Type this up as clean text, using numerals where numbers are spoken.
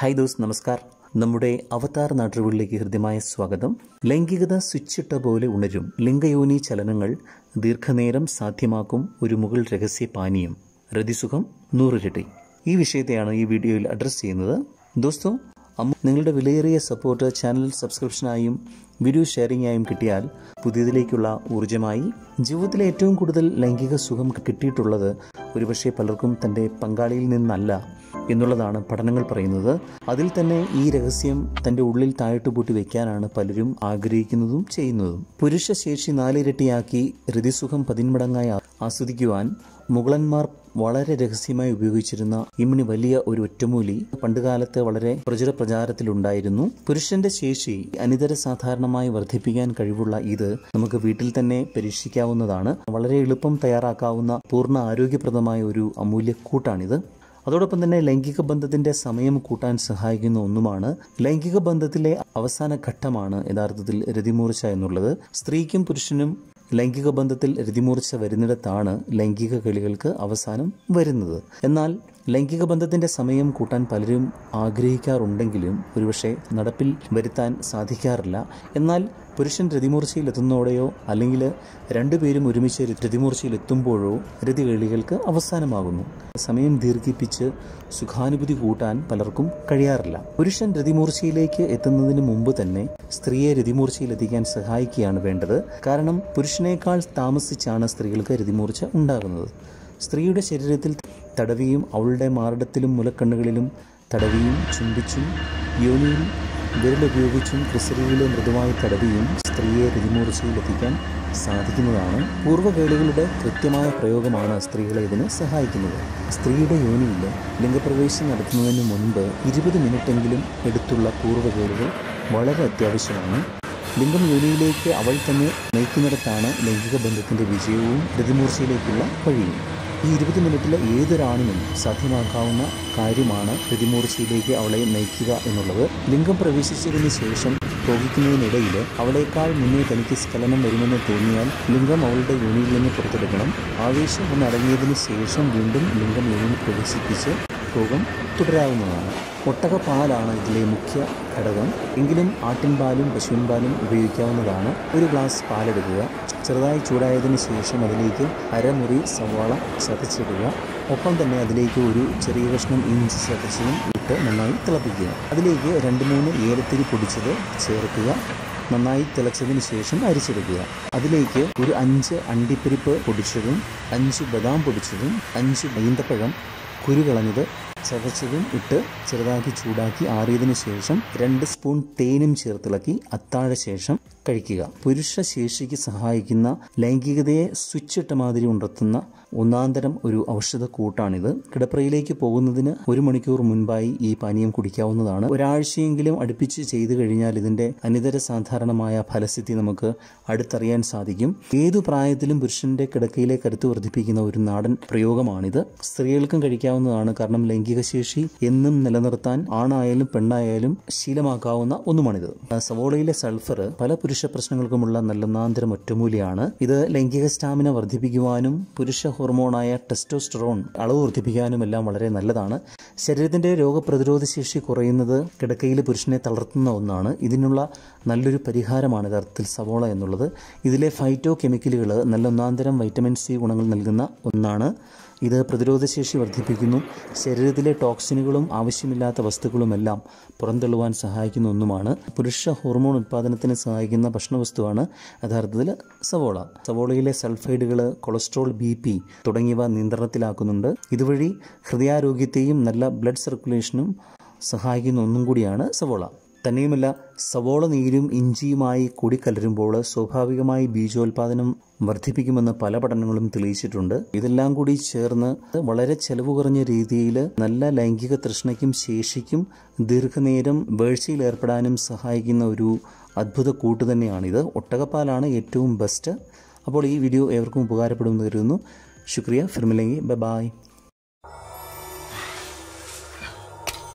Hi those നമസ്കാരം. നമ്മുടെ അവതാർ നാട്ടുകളിലേക്ക് ഹൃദ്യമായ സ്വാഗതം. ലൈംഗികത സ്വിച്ചിട്ട പോലെ ഉണരും. ലിംഗയോനി ചലനങ്ങൾ ദീർഘനേരം സാധ്യമാക്കും ഒരു മുഗൾ രഹസ്യ പാനീയം. രതിസുഖം 100 ഇരട്ടി. ഈ വിഷയത്തെയാണ് ഈ വീഡിയോയിൽ അഡ്രസ്സ് ചെയ്യുന്നത്. ദോസ്തോ, നിങ്ങളുടെ വിലയേറിയ സപ്പോർട്ട് ചാനൽ സബ്സ്ക്രിപ്ഷനായും വീഡിയോ ഷെയറിംഗായും കിട്ടിയാൽ പുതിയതിലേക്കുള്ള ഊർജ്ജമായി. ജീവിതത്തിലെ ഏറ്റവും കൂടുതൽ ലൈംഗിക സുഖം കിട്ടിയിട്ടുള്ളത് ഒരുപക്ഷെ പലർക്കും തൻ്റെ പങ്കാളിയിൽ നിന്നല്ല എന്നുള്ളതാണ് പഠനങ്ങൾ പറയുന്നത്. അതിൽ തന്നെ ഈ രഹസ്യം തൻ്റെ ഉള്ളിൽ താഴിട്ട് പൂട്ടി വയ്ക്കാനാണ് പലരും ആഗ്രഹിക്കുന്നതും ചെയ്യുന്നതും. പുരുഷശേഷി 4 ഇരട്ടിയാക്കി ഹൃതിസുഖം 10 മടങ്ങായി ആസ്വദിക്കുവാൻ മുഗളന്മാർ വളരെ രഹസ്യമായി ഉപയോഗിച്ചിരുന്ന ഇമ്മിണി വലിയ ഒരു ഒറ്റമൂലി പണ്ടുകാലത്ത് വളരെ പ്രചുര പ്രചാരത്തിലുണ്ടായിരുന്നു. പുരുഷന്റെ ശേഷി അനിതര സാധാരണമായി വർദ്ധിപ്പിക്കാൻ കഴിവുള്ള ഇത് നമുക്ക് വീട്ടിൽ തന്നെ പരീക്ഷിക്കാവുന്നതാണ്. വളരെ എളുപ്പം തയ്യാറാക്കാവുന്ന പൂർണ്ണ ആരോഗ്യപ്രദമായ ഒരു അമൂല്യ കൂട്ടാണിത്. അതോടൊപ്പം തന്നെ ലൈംഗിക ബന്ധത്തിന്റെ സമയം കൂട്ടാൻ സഹായിക്കുന്ന ഒന്നുമാണ്. ലൈംഗിക ബന്ധത്തിലെ അവസാന ഘട്ടമാണ് യഥാർത്ഥത്തിൽ രതിമൂർച്ച എന്നുള്ളത്. സ്ത്രീക്കും പുരുഷനും ലൈംഗിക ബന്ധത്തിൽ രതിമൂർച്ച വരുന്നിടത്താണ് ലൈംഗിക കളികൾക്ക് അവസാനം വരുന്നത്. എന്നാൽ ലൈംഗിക ബന്ധത്തിൻ്റെ സമയം കൂട്ടാൻ പലരും ആഗ്രഹിക്കാറുണ്ടെങ്കിലും ഒരുപക്ഷെ നടപ്പിൽ വരുത്താൻ സാധിക്കാറില്ല. എന്നാൽ പുരുഷൻ രതിമൂർച്ചയിലെത്തുന്നതോടെയോ അല്ലെങ്കിൽ രണ്ടുപേരും ഒരുമിച്ച് രതിമൂർച്ചയിലെത്തുമ്പോഴോ രതികളികൾക്ക് അവസാനമാകുന്നു. സമയം ദീർഘിപ്പിച്ച് സുഖാനുഭൂതി കൂട്ടാൻ പലർക്കും കഴിയാറില്ല. പുരുഷൻ രതിമൂർച്ചയിലേക്ക് എത്തുന്നതിന് മുമ്പ് തന്നെ സ്ത്രീയെ രതിമൂർച്ചയിലെത്തിക്കാൻ സഹായിക്കുകയാണ് വേണ്ടത്. കാരണം പുരുഷനേക്കാൾ താമസിച്ചാണ് സ്ത്രീകൾക്ക് രതിമൂർച്ച ഉണ്ടാകുന്നത്. സ്ത്രീയുടെ ശരീരത്തിൽ തടവിയും അവളുടെ മാറിടത്തിലും മുലക്കണ്ണുകളിലും തടവിയും ചുംബിച്ചും യോനിയിൽ വിരലുപയോഗിച്ചും ക്രിസരിയിലെ മൃദുവായി തടവിയും സ്ത്രീയെ രതിമൂർച്ചയിലെത്തിക്കാൻ സാധിക്കുന്നതാണ്. പൂർവ്വകേളികളുടെ കൃത്യമായ പ്രയോഗമാണ് സ്ത്രീകളെ ഇതിന് സഹായിക്കുന്നത്. സ്ത്രീയുടെ യോനിയിൽ ലിംഗപ്രവേശം നടത്തുന്നതിന് മുൻപ് 20 മിനിറ്റെങ്കിലും എടുത്തുള്ള പൂർവ്വകേളികൾ വളരെ അത്യാവശ്യമാണ്. ലിംഗം യോനിയിലേക്ക് അവൾ തന്നെ നയിക്കുന്നിടത്താണ് ലൈംഗിക ബന്ധത്തിൻ്റെ വിജയവും രതിമൂർച്ചയിലേക്കുള്ള വഴിയും. ഈ 20 മിനിറ്റിലെ ഏതൊരാണിനും സാധ്യമാക്കാവുന്ന കാര്യമാണ് രതിമൂർച്ചയിലേക്ക് അവളെ നയിക്കുക എന്നുള്ളത്. ലിംഗം പ്രവേശിച്ചതിന് ശേഷം ഭോഗിക്കുന്നതിനിടയിൽ അവളേക്കാൾ മുന്നേ തനിക്ക് സ്ഖലനം വരുമെന്ന് തോന്നിയാൽ ലിംഗം അവളുടെ യോനിയിൽ നിന്ന് പുറത്തെടുക്കണം. ആവേശം ഒന്നടങ്ങിയതിന് ശേഷം വീണ്ടും ലിംഗം യോനിയിൽ പ്രവേശിപ്പിച്ച് ഭോഗം തുടരാവുന്നതാണ്. ഒട്ടകപ്പാലാണ് ഇതിലെ മുഖ്യ ഘടകം. എങ്കിലും ആട്ടിൻപാലും പശുവിൻപാലും ഉപയോഗിക്കാവുന്നതാണ്. 1 ഗ്ലാസ് പാലെടുക്കുക. ചെറുതായി ചൂടായതിനു ശേഷം അതിലേക്ക് അരമുറി സവാള ചതച്ചിടുക. ഒപ്പം തന്നെ അതിലേക്ക് ഒരു ചെറിയ കഷ്ണം ഇഞ്ചി ചതച്ചതും ഇട്ട് നന്നായി തിളപ്പിക്കുക. അതിലേക്ക് 2-3 ഏലത്തിരി പൊടിച്ചത് ചേർക്കുക. നന്നായി തിളച്ചതിന് ശേഷം അരിച്ചെടുക്കുക. അതിലേക്ക് ഒരു 5 അണ്ടിപ്പരിപ്പ് പൊടിച്ചതും 5 ബദാം പൊടിച്ചതും 5 ഈന്തപ്പഴം കുരുകളഞ്ഞത് ചതച്ചതും ഇട്ട് ചെറുതാക്കി ചൂടാക്കി ആറിയതിനു ശേഷം 2 സ്പൂൺ തേനും ചേർത്തിളക്കി അത്താഴ ശേഷം കഴിക്കുക. പുരുഷ ശേഷിക്ക് സഹായിക്കുന്ന ലൈംഗികതയെ സ്വിച്ചിട്ട മാതിരി ഉണർത്തുന്ന ഒന്നാന്തരം ഒരു ഔഷധ കൂട്ടാണിത്. കിടപ്രയിലേക്ക് പോകുന്നതിന് 1 മണിക്കൂർ മുൻപായി ഈ പാനീയം കുടിക്കാവുന്നതാണ്. ഒരാഴ്ചയെങ്കിലും അടുപ്പിച്ച് ചെയ്തു കഴിഞ്ഞാൽ ഇതിൻ്റെ അനിതര സാധാരണമായ ഫലസിദ്ധി നമുക്ക് അടുത്തറിയാൻ സാധിക്കും. ഏതു പ്രായത്തിലും പുരുഷന്റെ കിടക്കയിലെ കരുത്ത് വർദ്ധിപ്പിക്കുന്ന ഒരു നാടൻ പ്രയോഗമാണിത്. സ്ത്രീകൾക്കും കഴിക്കാവുന്നതാണ്. കാരണം ലൈംഗിക ശേഷി എന്നും നിലനിർത്താൻ ആണായാലും പെണ്ണായാലും ശീലമാക്കാവുന്ന ഒന്നുമാണിത്. സവോളയിലെ സൾഫർ പല പുരുഷ പ്രശ്നങ്ങൾക്കുമുള്ള നല്ലൊന്നാന്തരം ഒറ്റമൂലിയാണ്. ഇത് ലൈംഗിക സ്റ്റാമിന വർദ്ധിപ്പിക്കുവാനും പുരുഷ ഹോർമോണായ ടെസ്റ്റോസ്റ്ററോൺ അളവ് വർദ്ധിപ്പിക്കാനും എല്ലാം വളരെ നല്ലതാണ്. ശരീരത്തിൻ്റെ രോഗപ്രതിരോധ ശേഷി കുറയുന്നത് കിടക്കയിൽ പുരുഷനെ തളർത്തുന്ന ഒന്നാണ്. ഇതിനുള്ള നല്ലൊരു പരിഹാരമാണ് യഥാർത്ഥത്തിൽ സവോള എന്നുള്ളത്. ഇതിലെ ഫൈറ്റോ കെമിക്കലുകൾ നല്ലൊന്നാന്തരം വൈറ്റമിൻ C ഗുണങ്ങൾ നൽകുന്ന ഒന്നാണ്. ഇത് പ്രതിരോധശേഷി വർദ്ധിപ്പിക്കുന്നു. ശരീരത്തിലെ ടോക്സിനുകളും ആവശ്യമില്ലാത്ത വസ്തുക്കളുമെല്ലാം പുറന്തള്ളുവാൻ സഹായിക്കുന്ന ഒന്നുമാണ്. പുരുഷ ഹോർമോൺ ഉൽപ്പാദനത്തിന് സഹായിക്കുന്ന ഭക്ഷണവസ്തുവാണ് യഥാർത്ഥത്തിൽ സവോള. സവോളയിലെ സൾഫൈഡുകൾ കൊളസ്ട്രോൾ, BP തുടങ്ങിയവ നിയന്ത്രണത്തിലാക്കുന്നുണ്ട്. ഇതുവഴി ഹൃദയാരോഗ്യത്തെയും നല്ല ബ്ലഡ് സർക്കുലേഷനും സഹായിക്കുന്ന ഒന്നും കൂടിയാണ് സവോള. തന്നെയുമല്ല, സവോള നീരും ഇഞ്ചിയുമായി കൂടി കലരുമ്പോൾ സ്വാഭാവികമായി ബീജോൽപാദനം വർദ്ധിപ്പിക്കുമെന്ന് പല പഠനങ്ങളും തെളിയിച്ചിട്ടുണ്ട്. ഇതെല്ലാം കൂടി ചേർന്ന് വളരെ ചെലവ് കുറഞ്ഞ രീതിയിൽ നല്ല ലൈംഗിക തൃഷ്ണയ്ക്കും ശേഷിക്കും ദീർഘനേരം വീഴ്ചയിലേർപ്പെടാനും സഹായിക്കുന്ന ഒരു അദ്ഭുത കൂട്ട് തന്നെയാണിത്. ഒട്ടകപ്പാലാണ് ഏറ്റവും ബെസ്റ്റ്. അപ്പോൾ ഈ വീഡിയോ ഏവർക്കും ഉപകാരപ്പെടുമെന്ന് കരുതുന്നു. ശുക്രിയ ഫിർമിലെങ്കി. ബൈ.